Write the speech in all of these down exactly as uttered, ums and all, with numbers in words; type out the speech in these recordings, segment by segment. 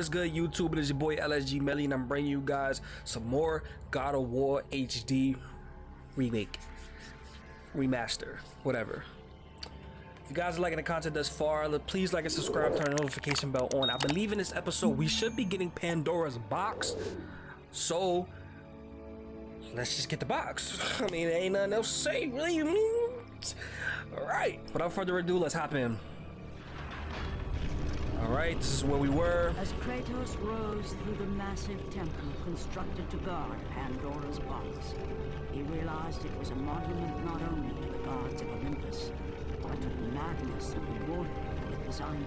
is good, YouTube? It is your boy L S G Melly, and I'm bringing you guys some more God of War H D remake, remaster, whatever. If you guys are liking the content thus far, please like and subscribe, turn the notification bell on. I believe in this episode we should be getting Pandora's Box, so let's just get the box. I mean, there ain't nothing else to say, really. All right, without further ado, let's hop in. All right, this is where we were. As Kratos rose through the massive temple constructed to guard Pandora's Box, he realized it was a monument not only to the gods of Olympus, but to the madness of the warrior who had designed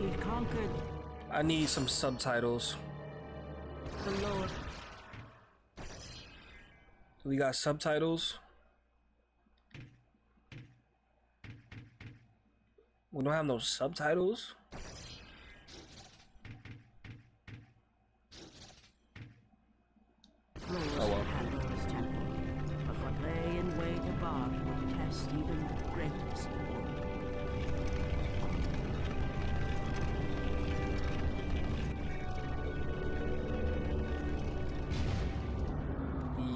it. He'd conquered... I need some subtitles. The Lord... We got subtitles. We don't have no subtitles. Oh well. But what lay in wait above will test even the greatest.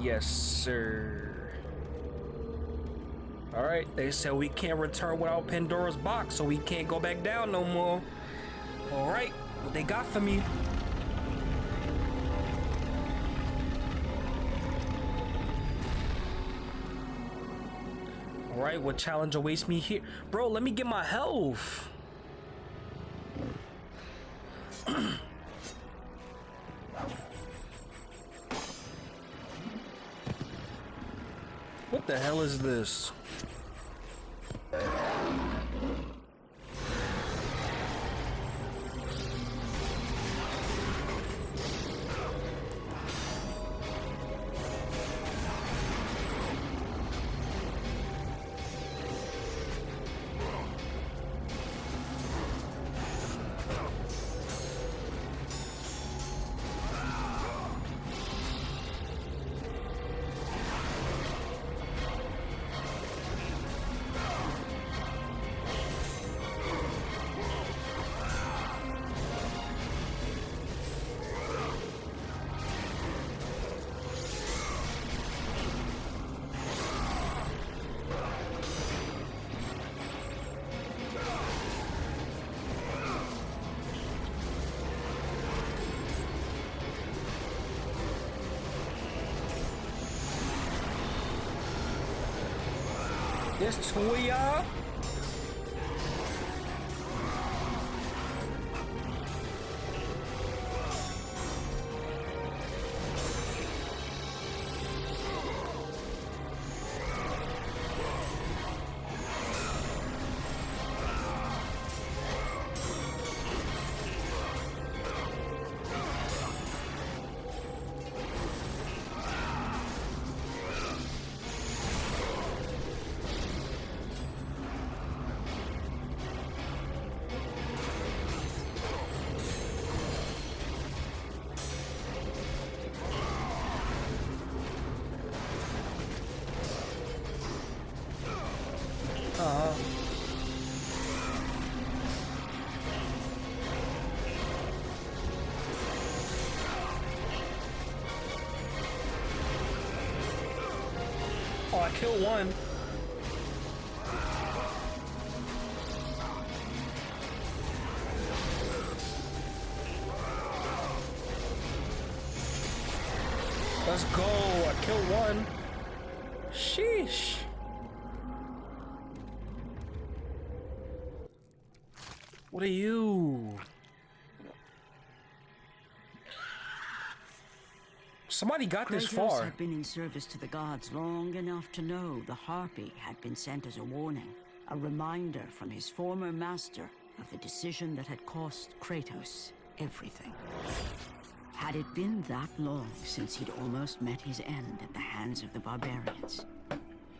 Yes, sir. All right, they said we can't return without Pandora's Box, so we can't go back down no more. All right, what they got for me? All right, what challenge awaits me here? Bro, let me get my health. What the hell is this? There's two of y'all. Oh, I killed one. Let's go. I killed one. Sheesh. What are you? Somebody got this far. Kratos had been in service to the gods long enough to know the harpy had been sent as a warning, a reminder from his former master of the decision that had cost Kratos everything. Had it been that long since he'd almost met his end at the hands of the barbarians,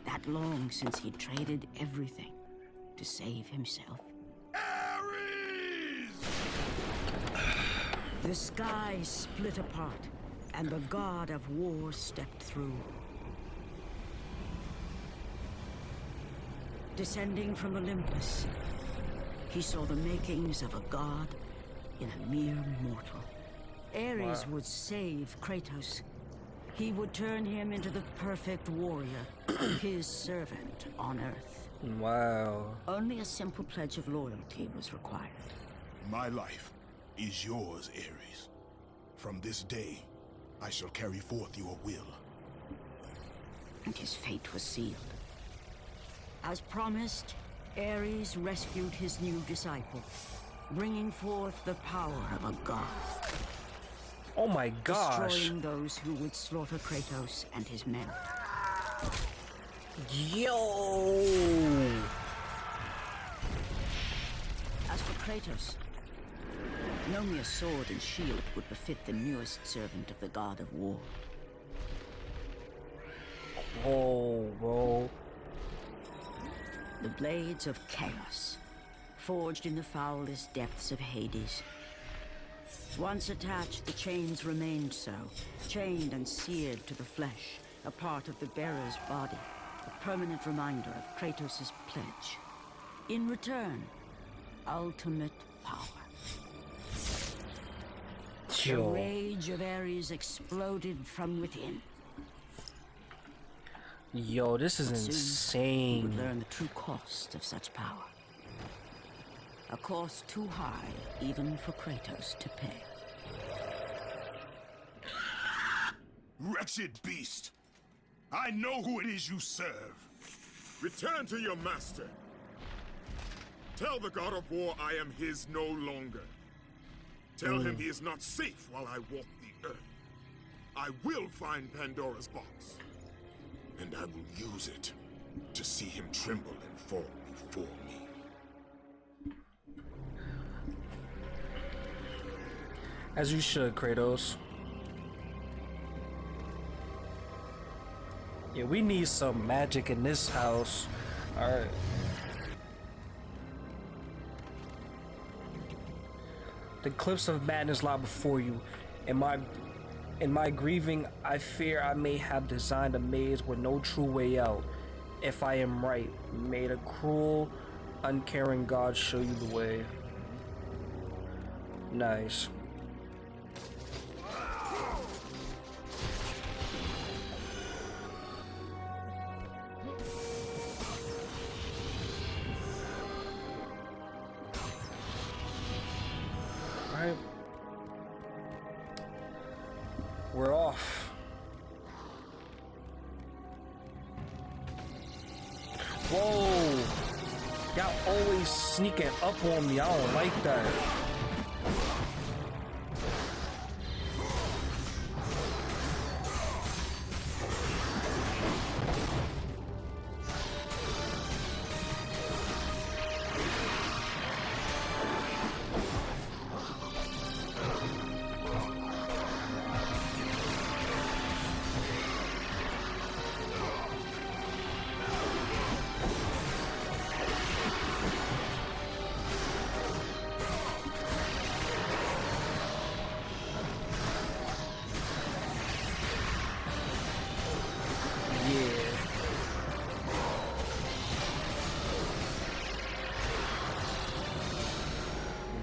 that long since he'd traded everything to save himself. Ares! The sky split apart, and the god of war stepped through. Descending from Olympus, he saw the makings of a god in a mere mortal. Ares wow. would save Kratos. He would turn him into the perfect warrior, his servant on Earth. Wow. Only a simple pledge of loyalty was required. My life is yours, Ares. From this day, I shall carry forth your will. And his fate was sealed. As promised, Ares rescued his new disciple, bringing forth the power of a god. Oh my gosh! Destroying those who would slaughter Kratos and his men. Yo! As for Kratos, no mere sword and shield would befit the newest servant of the God of War. Oh, bro. The blades of chaos, forged in the foulest depths of Hades. Once attached, the chains remained so, chained and seared to the flesh, a part of the bearer's body, a permanent reminder of Kratos' pledge. In return, ultimate power. The rage of Ares exploded from within. Yo, this is soon insane. You would learn the true cost of such power. A cost too high, even for Kratos to pay. Wretched beast! I know who it is you serve. Return to your master. Tell the God of War I am his no longer. Tell mm. him he is not safe while I walk the earth. I will find Pandora's box. And I will use it to see him tremble and fall before me. As you should, Kratos. Yeah, we need some magic in this house. Alright. The cliffs of madness lie before you. In my, in my grieving, I fear I may have designed a maze with no true way out. If I am right, may the cruel, uncaring God show you the way. Nice. We're off. Whoa! Y'all always sneaking up on me. I don't like that.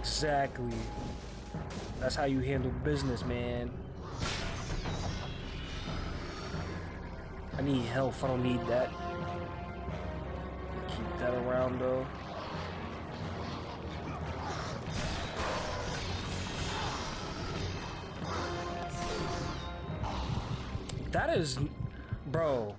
Exactly. That's how you handle business, man. I need health. I don't need that. Keep that around, though. That is... Bro.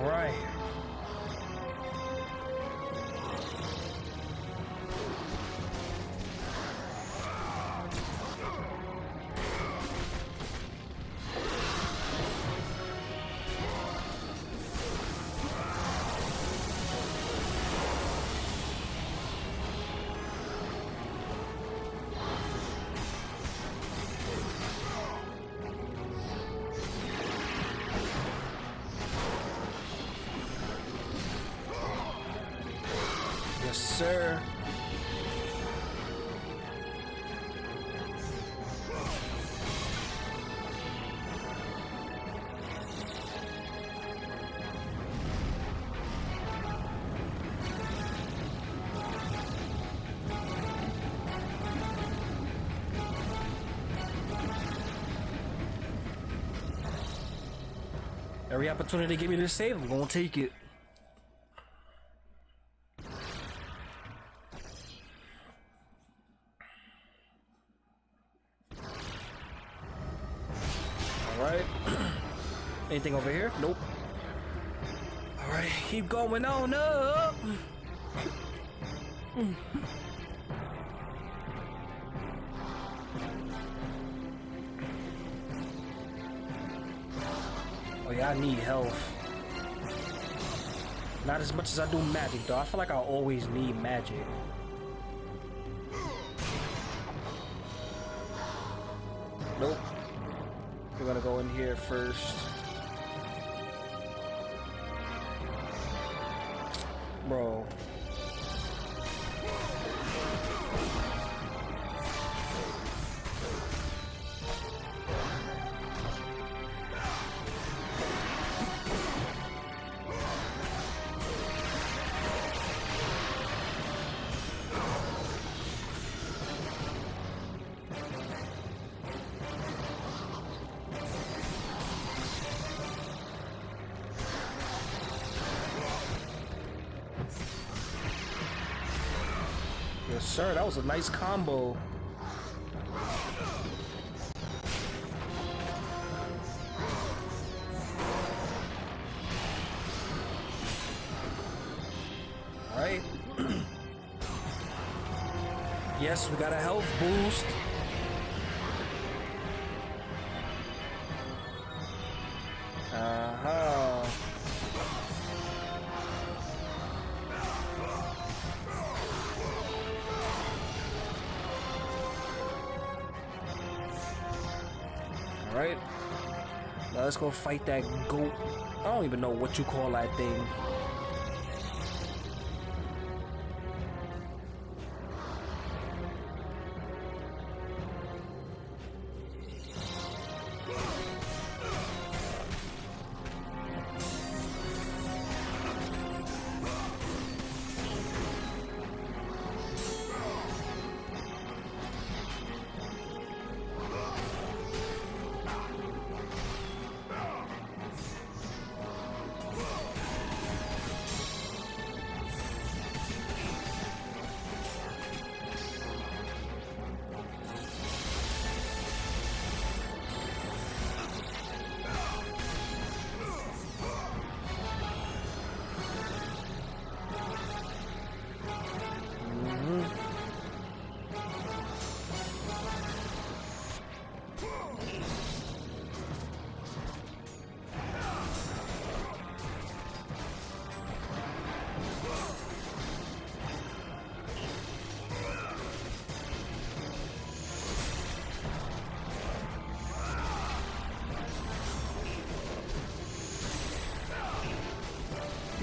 Alright. Sir. Every opportunity to get me to save, I'm gonna take it. Anything over here? Nope. All right, keep going on up. Oh yeah, I need health. Not as much as I do magic, though. I feel like I always need magic. Nope. We're gonna go in here first. Bro. Sir, that was a nice combo. All right. Yes, we got a health boost. Let's go fight that goat. I don't even know what you call that thing.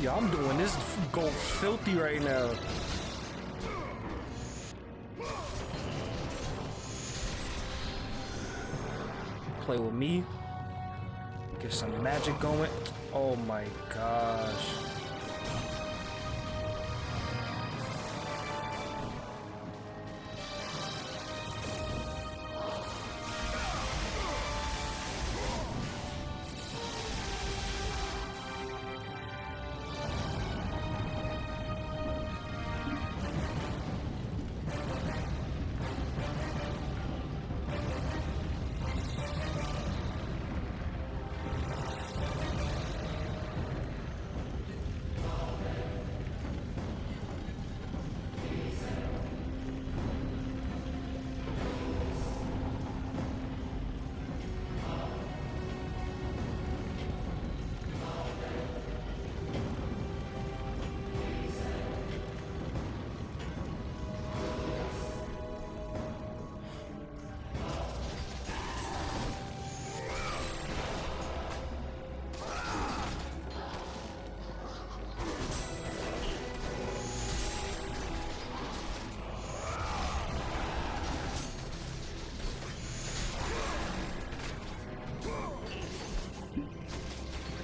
Yo, I'm doing this gold filthy right now. Play with me. Get some magic going. Oh my gosh.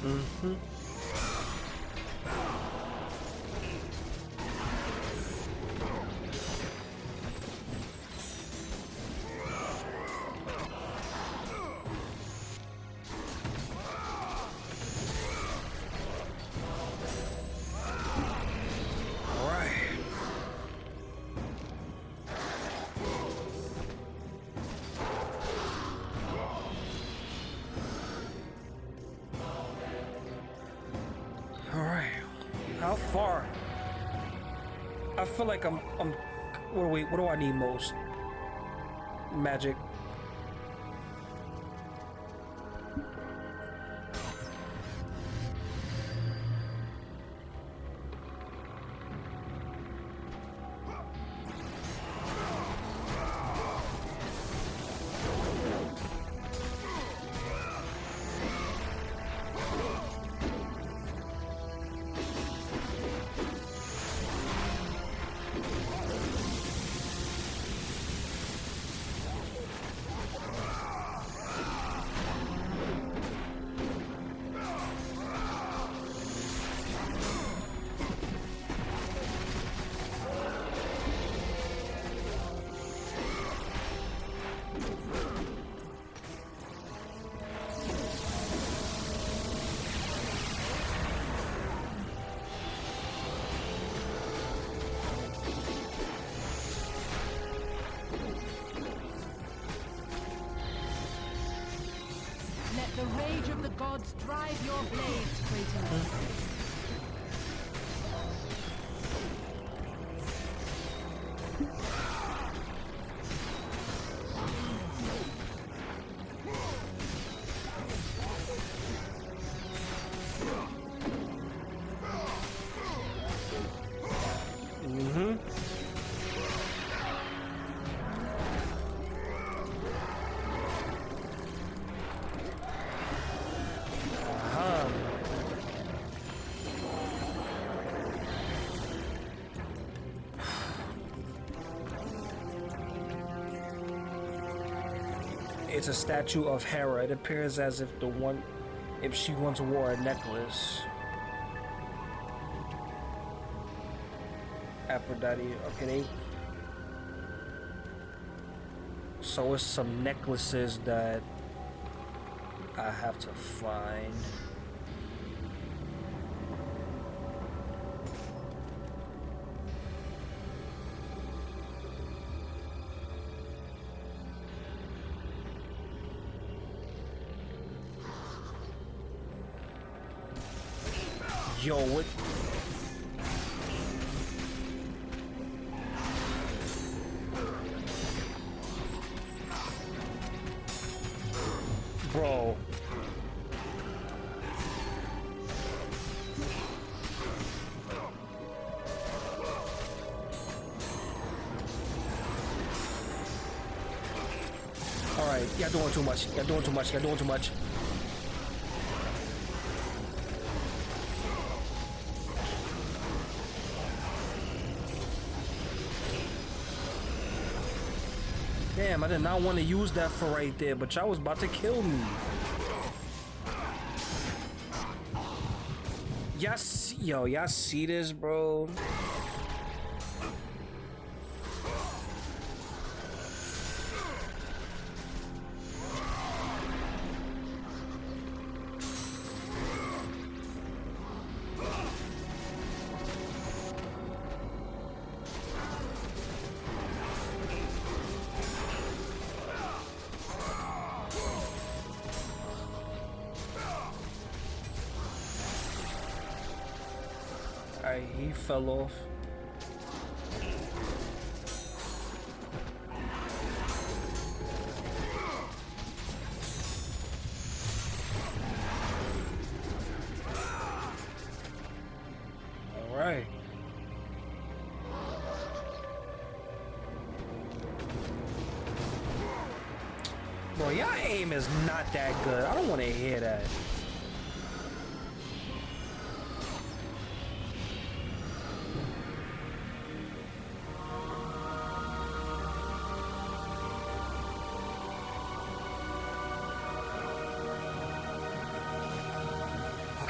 Uhum. How far? I feel like I'm, I'm, what do we, what do I need most? Magic. Drive your blades, Kratos. Mm-hmm. It's a statue of Hera. It appears as if the one, if she once wore a necklace. Aphrodite. Okay, they. So it's some necklaces that I have to find. Yo, what? Bro. All right, you're doing too much. You're doing too much. You're doing too much. Damn, I did not want to use that for right there, but y'all was about to kill me. Yes, yo, y'all see this, bro? He fell off. All right. Bro, your aim is not that good. I don't want to hear that.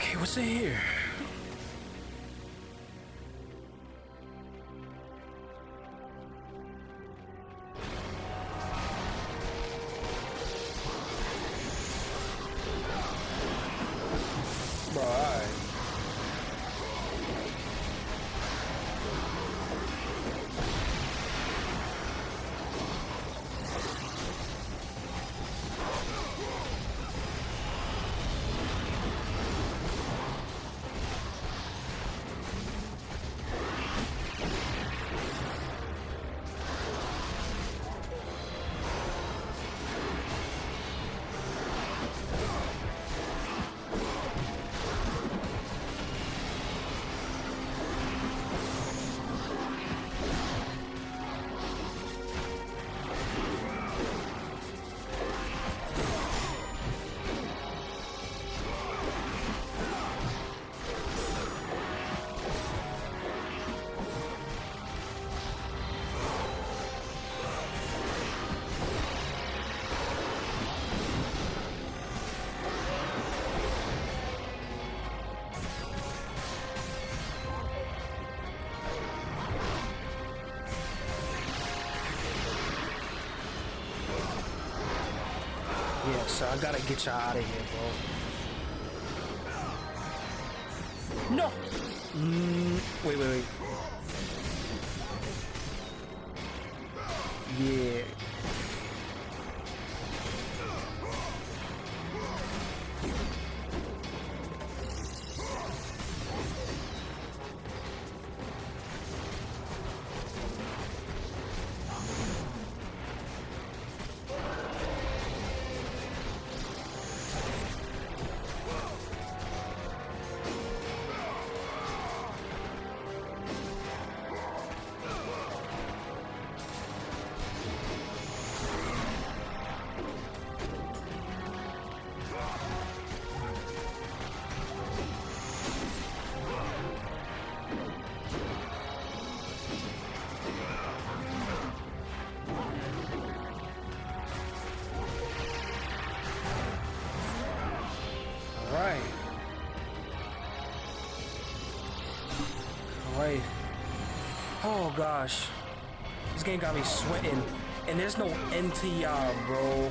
Okay, what's in here? So I gotta get y'all out of here, bro. No! Mm, wait, wait, wait. Yeah. Oh gosh, this game got me sweating, and there's no end to y'all, bro.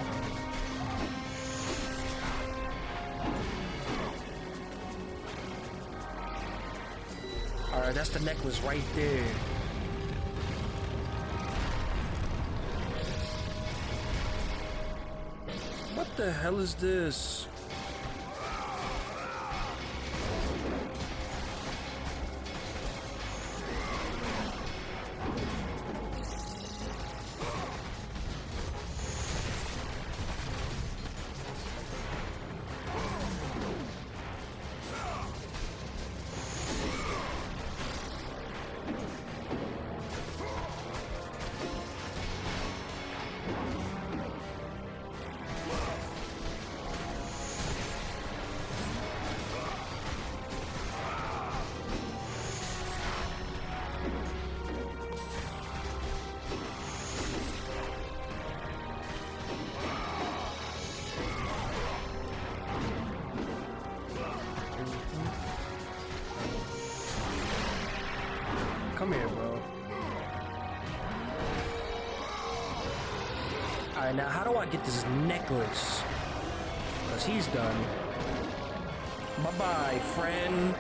All right, that's the necklace right there. What the hell is this? Come here, bro. Alright, now how do I get this necklace? Because he's done. Bye-bye, friend.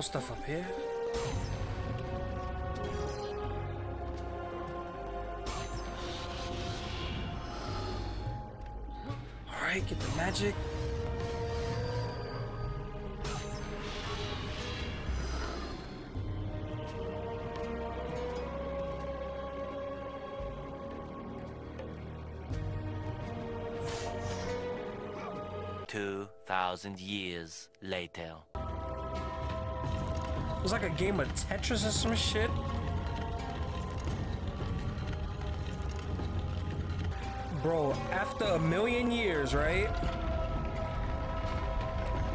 Stuff up here. All right, get the magic. Two thousand years later. It was like a game of Tetris or some shit. Bro, after a million years, right?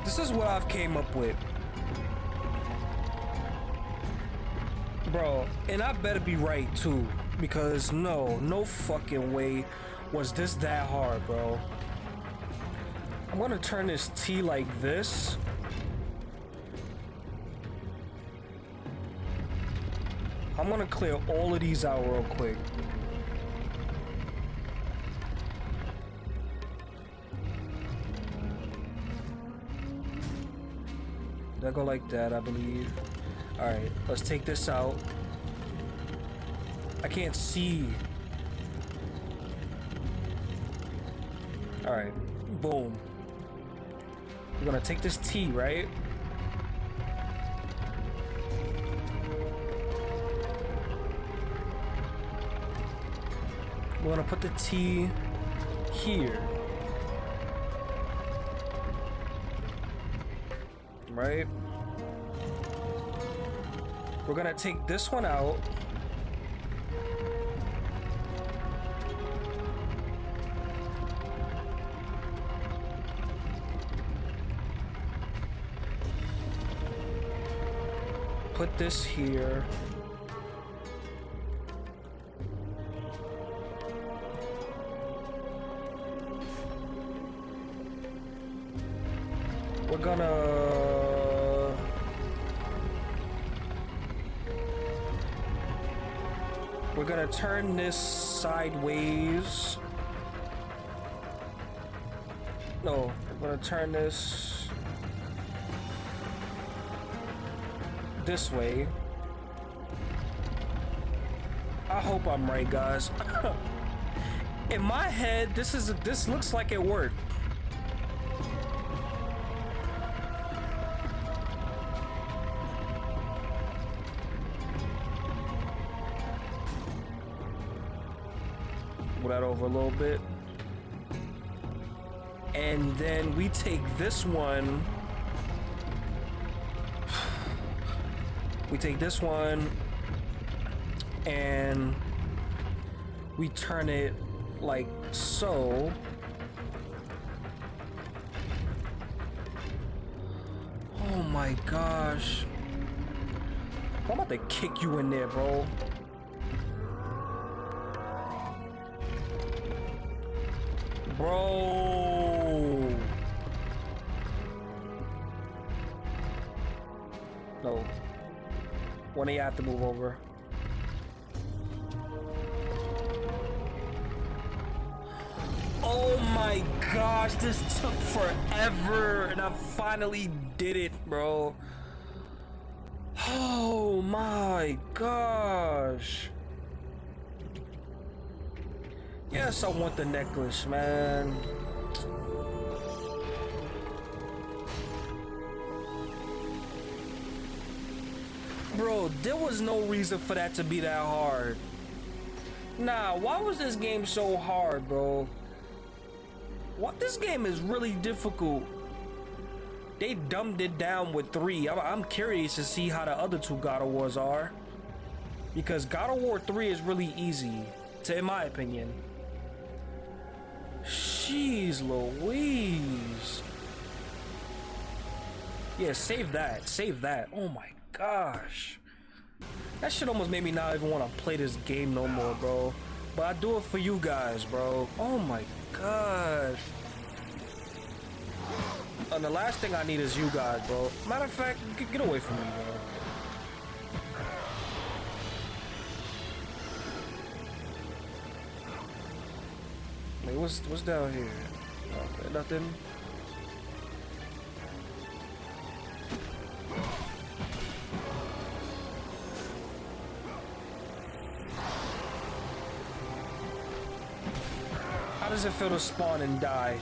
This is what I've came up with. Bro, and I better be right too, because no, no fucking way was this that hard, bro. I'm gonna turn this T like this. I'm gonna clear all of these out real quick. That'll go like that, I believe. All right, let's take this out. I can't see. All right, boom. We're gonna take this T, right? We're gonna put the T here. Right? We're gonna take this one out. Put this here. We're gonna We're gonna turn this sideways. No, we're gonna turn this this way. I hope I'm right, guys. In my head, this is a, this looks like it worked. Move that over a little bit, and then we take this one. We take this one and we turn it like so. Oh my gosh. I'm about to kick you in there, bro. Bro. No. When you have to move over. Oh my gosh, this took forever and I finally did it, bro. Oh my gosh. Yes, I want the necklace, man. Bro, there was no reason for that to be that hard. Nah, why was this game so hard, bro? What? This game is really difficult. They dumbed it down with three. I'm, I'm curious to see how the other two God of Wars are. Because God of War three is really easy, to, in my opinion. Jeez Louise. Yeah, save that. Save that. Oh my God. Gosh, that shit almost made me not even want to play this game no more, bro. But I do it for you guys, bro. Oh my gosh. And the last thing I need is you guys, bro. Matter of fact, get away from me, bro. Wait, what's what's down here? Okay, nothing. How does it feel to spawn and die?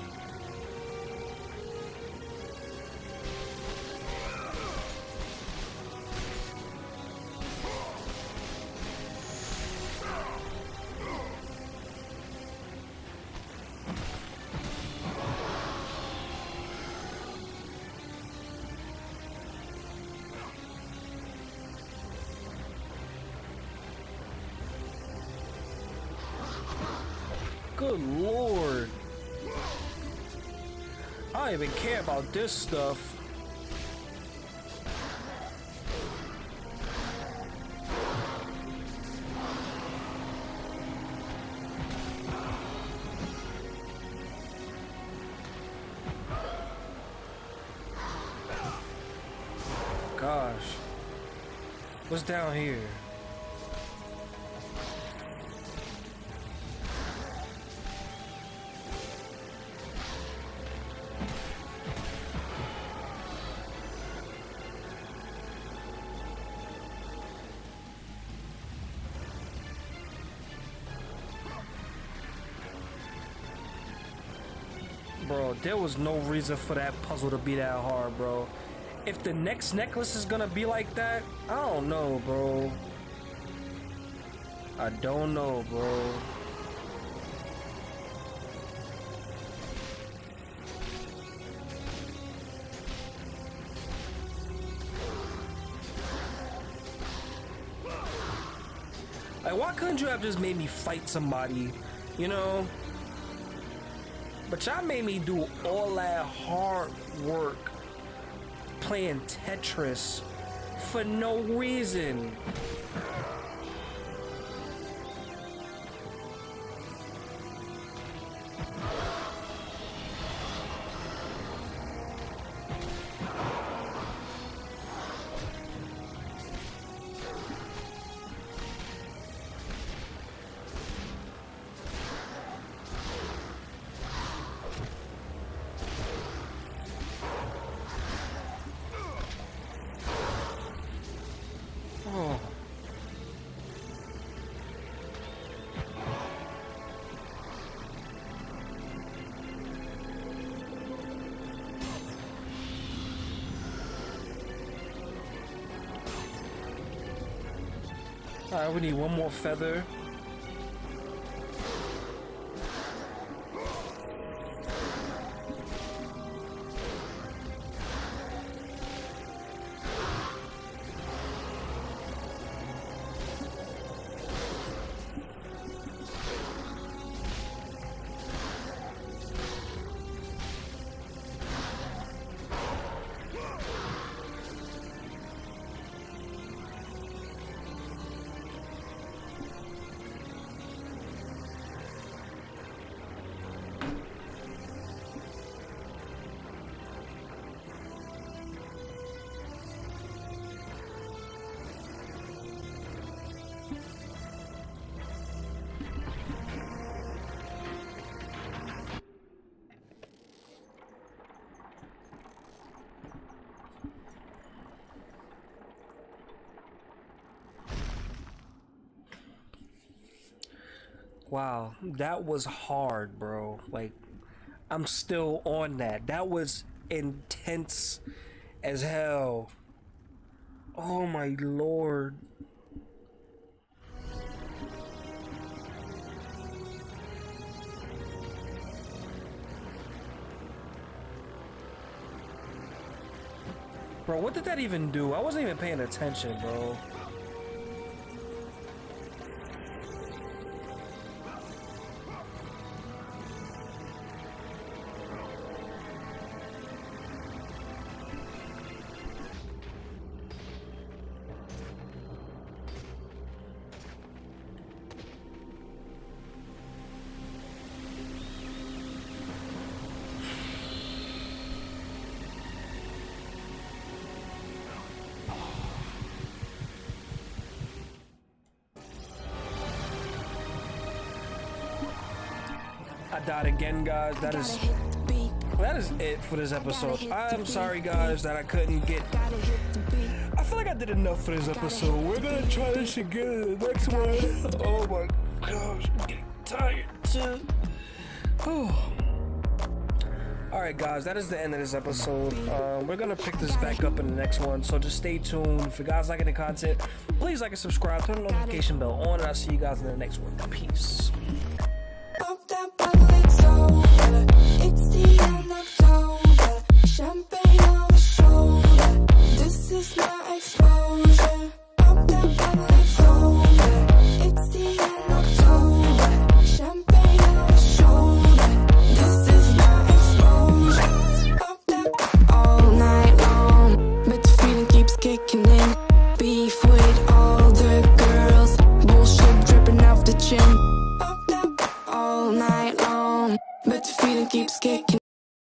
lord. I don't even care about this stuff. Gosh. What's down here? Bro, there was no reason for that puzzle to be that hard, bro. If the next necklace is gonna be like that, I don't know, bro. I don't know, bro. Like, why couldn't you have just made me fight somebody, you know? But y'all made me do all that hard work playing Tetris for no reason. Alright, we need one more feather. Wow, that was hard, bro. Like, I'm still on that. That was intense as hell. Oh my lord. Bro, what did that even do? I wasn't even paying attention, bro. Died again, guys. That is that is it for this episode. I'm sorry, guys, that I couldn't get. I feel like I did enough for this episode. We're gonna try this again next one. Oh my gosh, I'm getting tired too. All right, guys, that is the end of this episode. Um, we're gonna pick this back up in the next one, so just stay tuned. If you guys liking the content, please like and subscribe, turn the notification bell on, and I'll see you guys in the next one. Peace.